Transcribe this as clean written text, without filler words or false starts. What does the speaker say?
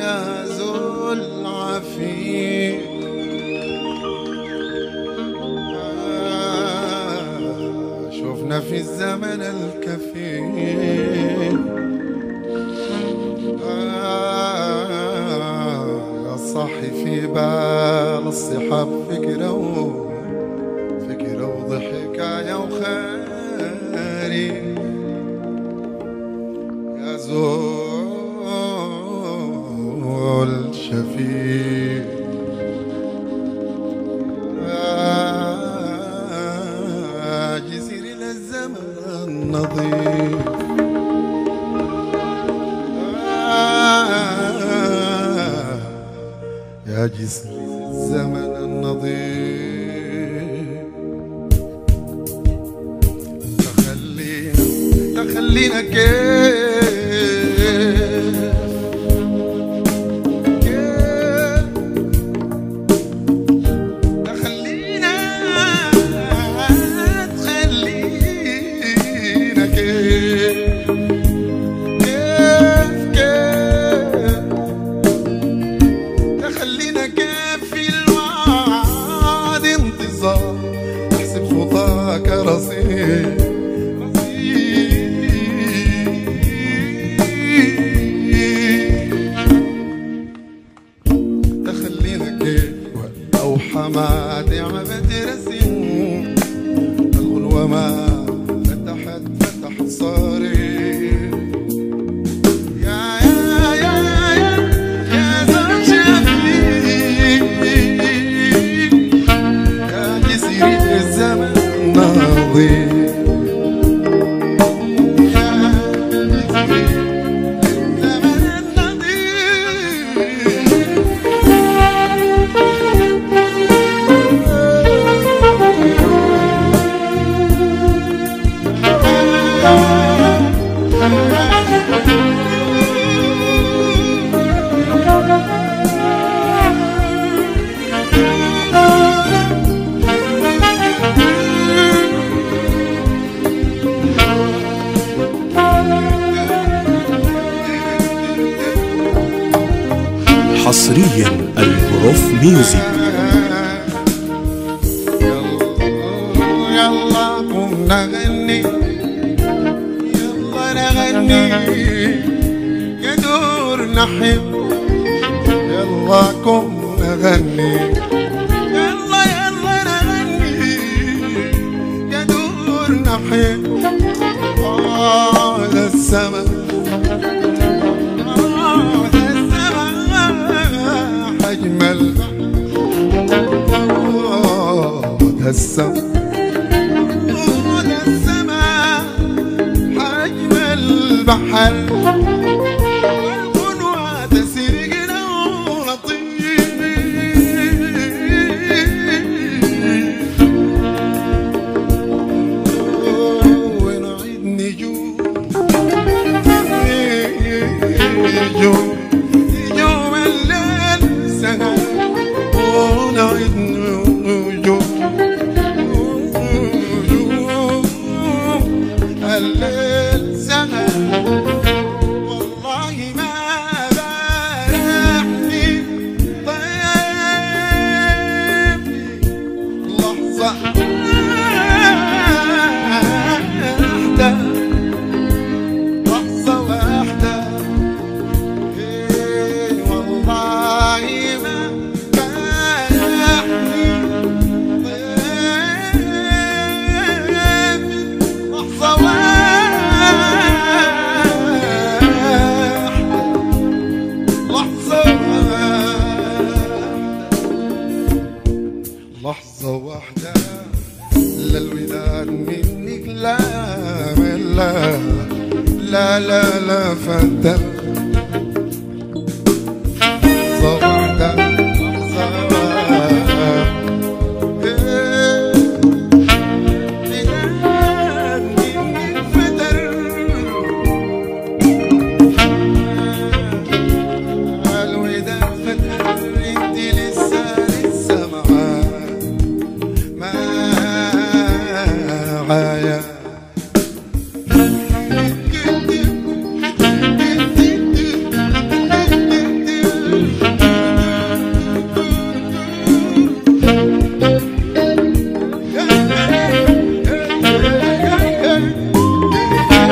يازول عفيف شفنا في الزمن الكفيف يا صاحي في بال الصحاب فكرة وضحكاية وخيري يازول شفيف جزيرة الزمن النظيف يا جزيرة الزمن النظيف. تخلينا تخلينا كيف واللوحة ما تعبت رسم الغلوة ما فتحت صاري يا زول شفيف يا جسير الزمن الناضي حصريا البروف ميوزك. يلا قوم نغني يا دور نحب يلا قوم نغني يلا نغني يا دور نحب على السما أجمل ده السماء أجمل بحر والغنوة تسرقنا ونطير ونعيد نجوم الليل سما والله ما بارحني ضيفي لحظة واحدة والله ما بارحني ضيفي لحظة واحدة للوداد منك لا لا لا لا لا فتى صباحك الوداد منك فتر الوداد فتر انت لسه معايا